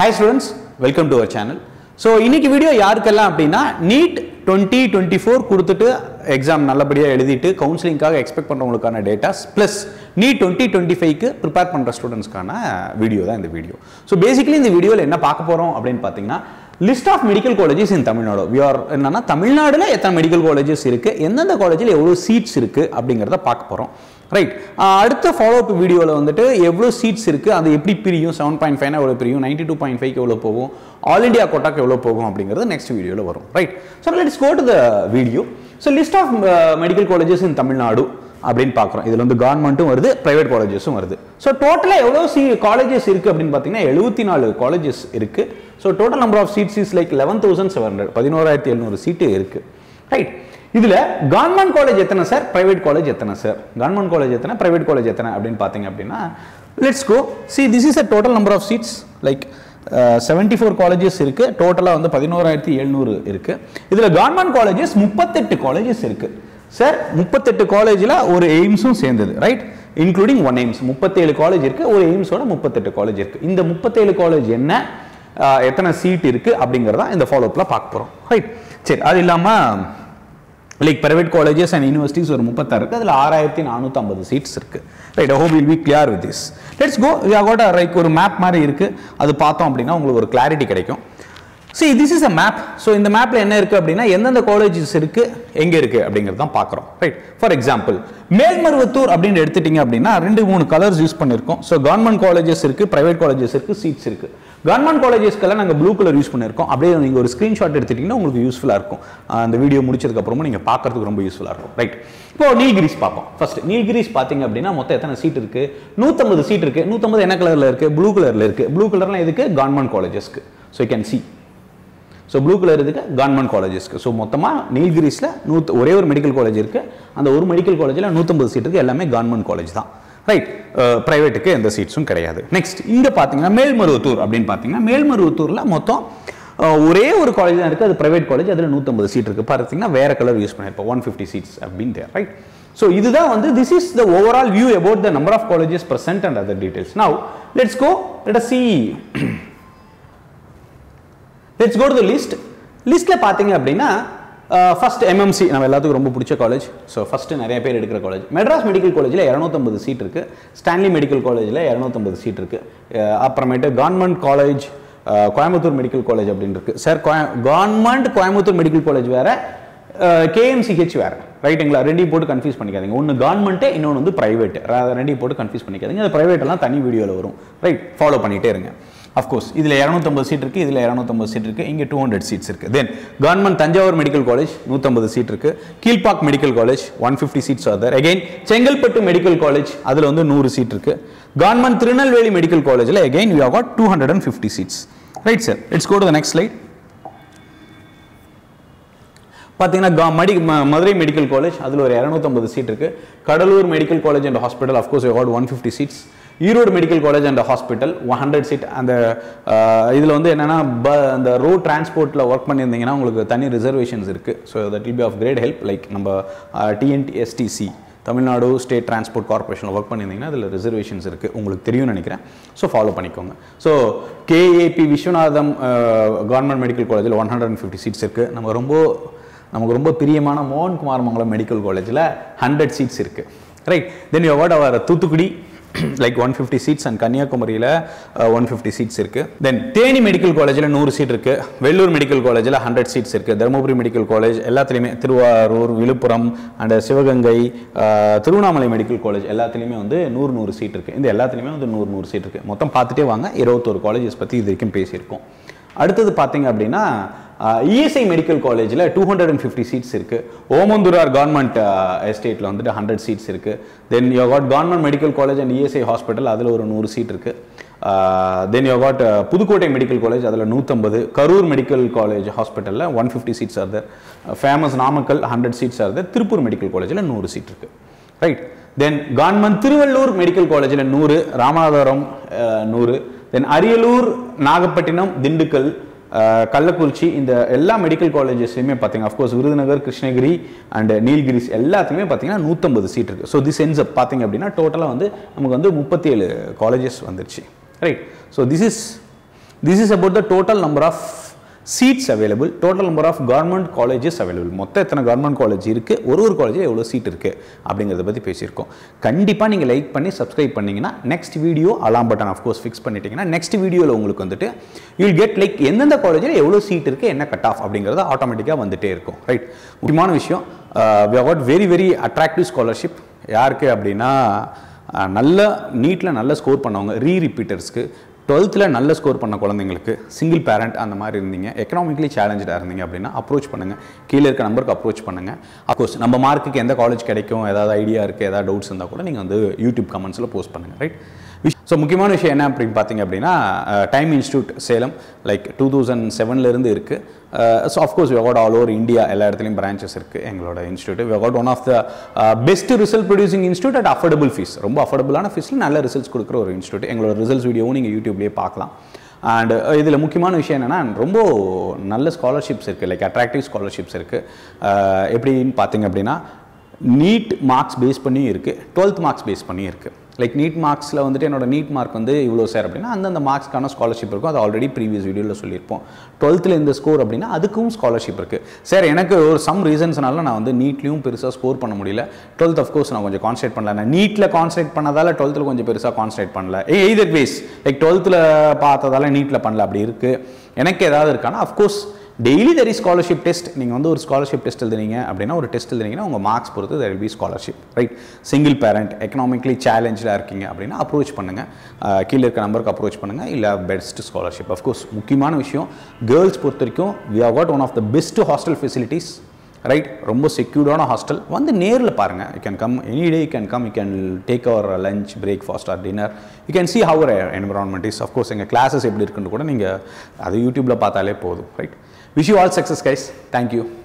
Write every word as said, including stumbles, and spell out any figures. Hi students, welcome to our channel. So in this video, NEET twenty twenty-four exam nallabadiya counseling expect data plus NEET twenty twenty-five prepare pandra students video da indha video. So basically in the video la enna paaka porom appdin pathina list of medical colleges in Tamil Nadu. We are enna Tamil Nadu la ethana medical colleges irukku, endha college la evlo seats irukku abdingaradha paaka porom. Right. அடுத்த follow up video ல வந்துட்டு எவ்வளவு seats இருக்கு அது எப்படி பிரியும் seven point five னா எவ்வளவு பிரியும் ninety-two point five க்கு எவ்வளவு போகும் ஆல் இந்தியா கோட்டாக்கு எவ்வளவு போகும் அப்படிங்கிறது next video ல வரும். Right. So let's go to the video. So list of uh, medical colleges in Tamil Nadu அப்படிን பார்க்கறோம். இதுல வந்து கவர்மெண்ட்டும் வருது பிரைவேட் காலேजेसும் வருது. So total எவ்வளவு colleges இருக்கு அப்படிን பாத்தீங்கன்னா seventy-four colleges இருக்கு. So total number of seats is like eleven thousand seven hundred eleven thousand seven hundred seat இருக்கு. Right. இதுல government college எத்தனை சார் private college எத்தனை சார் government college எத்தனை private college எத்தனை அப்படினு பாத்தீங்க அப்படினா let's go see this is a total number of seats like uh, seventy-four colleges இருக்கு டோட்டலா வந்து eleven thousand seven hundred இருக்கு இதுல government colleges thirty-eight colleges இருக்கு சார் thirty-eight collegeல ஒரு AIMSும் சேர்ந்தது right including one AIMS thirty-seven college இருக்கு ஒரு AIMS ஓட thirty-eight college இருக்கு இந்த thirty-seven college என்ன எத்தனை seat இருக்கு அப்படிங்கறத இந்த follow upல பார்க்க போறோம் right சரி அது இல்லாம like private colleges and universities or thirty-six irukku adula six thousand four hundred fifty seats irukku right I hope you will be clear with this let's go we have got a like or map mari irukku adu paathom appadina ungalku or clarity kedaikum see this is a map so in the map la enna irukku appadina endha colleges irukku enga irukku abingiradha paakrom right for example Melmaruvattur abindra edutittinga appadina rendu moonu colors use pannirkom so government colleges irukku private colleges irukku seats irukku government colleges kala naanga blue color use pannirkom apdiye neenga or screenshot edutittinga ungalku useful ah irukum and video mudichadukku apporum neenga paakradhukku romba useful ah irukum right இப்போ Nilgiris பாப்போம் first Nilgiris பாத்தீங்க அப்படினா மொத்தம் எத்தனை seat இருக்கு one hundred fifty seat இருக்கு one hundred fifty என்ன கலர்ல இருக்கு blue கலர்ல இருக்கு blue கலர்னா எதுக்கு government colleges க்கு so you can see So blue color is government colleges. So Motama, Nilgiris la, wherever medical college irukku, and the one medical college la one hundred fifty seat irukku, ellame government college thaan. Right? Uh, private ku endha seats um kedaiyadhu. Next, inga paathinga Melmaruvattur appdin paathinga Melmaruvattur la mottham ஒரே ஒரு college தான் இருக்கு அது private college அதுல one hundred fifty seat இருக்கு பாத்தீங்கன்னா வேற colour use பண்ணிருப்பா one hundred fifty seats have been there right so இதுதான் வந்து this is the overall view about the number of colleges present and other details now let's go let us see Let's go to the list. List la pathinga appadina uh, first M M C nam ellathukku romba pidicha college. So first nariya per edukra college. Madras Medical College la two hundred fifty seat irukku. Stanley Medical College la two hundred fifty seat irukku. Uh, Apparamete Government College uh, Coimbatore Medical College appdin irukku. Sir Government Coimbatore Medical College vera uh, K M C H vera. Right engla ready போட்டு confuse பண்ணிக்காதீங்க ஒன்னு government இன்னொன்னு வந்து private rather ready போட்டு confuse பண்ணிக்காதீங்க அது private எல்லாம் தனி வீடியோல வரும் right follow பண்ணிட்டே இருங்க of course இதுல two hundred fifty சீட் இருக்கு இதுல two hundred fifty சீட் இருக்கு இங்க two hundred சீட்ஸ் இருக்கு then government Thanjavur Medical College one hundred fifty seat இருக்கு Keelapauk Medical College one hundred fifty seats are there again Chengalpattu Medical College அதுல வந்து one hundred seat இருக்கு government Thirunelveli Medical College la again we have got two hundred fifty seats right sir let's go to the next slide பாத்தீங்கன்னா Madurai Medical College அதுல ஒரு two hundred fifty seat இருக்கு Kadalur Medical College and Hospital of course we got one hundred fifty seats Erode Medical College and Hospital one hundred seat and இதுல வந்து என்னன்னா அந்த road transportல work பண்ணிருந்தீங்கன்னா உங்களுக்கு தனி reservations இருக்கு so that will be of great help like நம்ம T N S T C Tamil Nadu State Transport Corporation ல work பண்ணிருந்தீங்கன்னா அதுல reservations இருக்கு உங்களுக்கு தெரியும் நினைக்கிறேன் so follow பண்ணிக்கோங்க so K A P Vishwanathan Government Medical College ல one hundred fifty seats இருக்கு நம்ம ரொம்ப நமக்கு ரொம்ப பிரியமான மோகன் குமார் மங்கலம் மெடிக்கல் காலேஜ்ல one hundred சீட்ஸ் இருக்கு right then you have got our Tuthukudi like one hundred fifty seats and Kanyakumari la one hundred fifty seats இருக்கு then Theni Medical College ல one hundred சீட் இருக்கு Vellore Medical College ல one hundred seats இருக்கு Dharmapuri Medical College எல்லாத்துலயுமே Thiruvarur Vilupuram and Sivagangai Thirunamalai Medical College எல்லாத்துலயுமே வந்து one hundred one hundred seat இருக்கு இந்த எல்லாத்துலயுமே வந்து one hundred one hundred seat இருக்கு மொத்தம் பார்த்துட்டே வாங்க twenty-one காலேजेस பத்தி இதுவரைக்கும் பேசி இருக்கோம் அடுத்து பாத்தீங்க அப்படினா E S I Medical College la two hundred fifty seats irukku Omandurar Government uh, Estate la vandu one hundred seats irukku then you have got Government Medical College and E S I Hospital adula oru one hundred seat irukku uh, then you have got uh, Pudukkottai Medical College adula one hundred fifty Karur Medical College Hospital la one hundred fifty seats are there uh, famous Namakkal one hundred seats are there Tiruppur Medical College la one hundred seat irukku right then Government Thiruvallur Medical College la one hundred Ramanathapuram uh, one hundred then Ariyalur Nagapattinam Dindukkal Kallakurichi இந்த எல்லா medical காலேजेसலயுமே பாத்தீங்க of course Virudhunagar Krishnagiri and Nilgiris எல்லாத்துலயுமே பாத்தீங்கன்னா one hundred fifty seat இருக்கு so this ends up பாத்தீங்க அப்படினா டோட்டலா வந்து நமக்கு வந்து thirty-seven காலேजेस வந்துருச்சு right so this is This is about the total number of seats available, total number of government colleges available. மொத்த எத்தனை government college இருக்கு, ஒரு ஒரு college எவ்வளவு seat இருக்கு அப்படிங்கறத பத்தி பேசியிருக்கோம். கண்டிப்பா நீங்க லைக் பண்ணி subscribe பண்ணீங்கன்னா next video alarm button of course fix பண்ணிட்டீங்கன்னா next videoல உங்களுக்கு வந்துட்டு you will get like என்னென்ன collegeல எவ்வளவு seat இருக்கு, என்ன cut off அப்படிங்கறது ஆட்டோமேட்டிக்கா வந்துட்டே இருக்கும். ரைட். முக்கியமான விஷயம், we have got very very attractive scholarship. யாருக்கு அப்படினா நல்ல நீட்ல நல்ல ஸ்கோர் பண்ணவங்க, ரீ ரிப்பீட்டர்ஸ்க்கு, twelfth la nalla score panna kulandhengalukku, single parent and mari irundinga, economically challenged ah irundinga appadina approach pannunga, keela irukka number ku approach pannunga. Of course நம்ம மார்க்குக்கு எந்த college கிடைக்கும், ஏதாவது ஐடியா இருக்கு, ஏதாவது டவுட்ஸ் இருந்தா கூட நீங்க வந்து YouTube comments la post pannunga, right? So முக்கியமான விஷயம் என்ன அப்படி பாத்தீங்க அப்படின்னா, time institute Salem like two thousand செவன்ல இருந்து இருக்கு. So of course we have got all over India, எல்லா இடத்துலையும் பிரான்ச்சஸ் இருக்குது எங்களோட institute. we have got one of the best result producing institute at affordable fees, ரொம்ப அஃபோர்டபுளான ஃபீஸில் நல்ல ரிசல்ட்ஸ் கொடுக்குற ஒரு இன்ஸ்டியூட். எங்களோட ரிசல்ட்ஸ் வீடியோவும் நீங்கள் யூடியூப்லேயே பார்க்கலாம். அண்ட் இதில் முக்கியமான விஷயம் என்னென்னா, ரொம்ப நல்ல ஸ்காலர்ஷிப்ஸ் இருக்குது, லைக் அட்ராக்டிவ் ஸ்காலர்ஷிப்ஸ் இருக்குது. எப்படின்னு பார்த்தீங்க அப்படின்னா, நீட் மார்க்ஸ் பேஸ் பண்ணி இருக்குது, டுவெல்த் மார்க்ஸ் பேஸ் பண்ணி இருக்குது. லைக் நீட் மார்க்ஸில் வந்துட்டு என்னோட நீட் மார்க் வந்து இவ்வளோ சார் அப்படின்னா அந்தந்த மார்க்ஸ்க்கான ஸ்காலர்ஷிப் இருக்கும், அது ஆல்ரெடி ப்ரீவியஸ் வீடியோவில் சொல்லியிருப்போம். டுவெல்த்தில் இந்த ஸ்கோர் அப்படின்னா அதுக்கும் ஸ்காலர்ஷிப் இருக்குது. சார் எனக்கு ஒரு சம் ரீசன்ஸ்னால நான் வந்து நீட்லேயும் பெருசாக ஸ்கோர் பண்ண முடியல, டுவெல்த் ஆஃப்கோர்ஸ் நான் கொஞ்சம் கான்சன்ட்ரேட் பண்ணல, நான் நீட்டில் கான்சன்ட்ரேட் பண்ணதால் டுவெல்த்தில் கொஞ்சம் பெருசாக கான்சன்ட்ரேட் பண்ணல, ஏ எய்தர் பேஸ் லைக் டுவெல்த்தில் பார்த்ததால நீட்டில் பண்ணல, அப்படி இருக்குது எனக்கு ஏதாவது இருக்கானா? Of course daily there is scholarship test. நீங்கள் வந்து ஒரு ஸ்காலர்ஷிப் டெஸ்ட் எழுதுனீங்க அப்படின்னா, ஒரு டெஸ்ட் எழுதுனீங்கன்னா உங்கள் மார்க்ஸ் பொறுத்து there will be scholarship, right? Single parent economically சேலஞ்சாக இருக்கீங்க அப்படின்னா அப்ரோச் பண்ணுங்கள், கீழே இருக்க நம்பருக்கு அப்ரோச் பண்ணுங்கள், இல்லை பெஸ்ட் ஸ்காலர்ஷிப். அஃப்கோர்ஸ் முக்கியமான விஷயம், கேர்ள்ஸ் பொறுத்த வரைக்கும் we have got one of the best hostel facilities, right? ரொம்ப செக்யூர்டான ஹாஸ்டல். வந்து நேரில் பாருங்கள், you can come any day, you can come you can take our lunch, breakfast or dinner, you can see our environment is. Of course எங்கள் classes எப்படி இருக்குன்னு கூட நீங்கள் அது யூடியூப்பில் பார்த்தாலே போதும், right? Wish you all success guys. Thank you.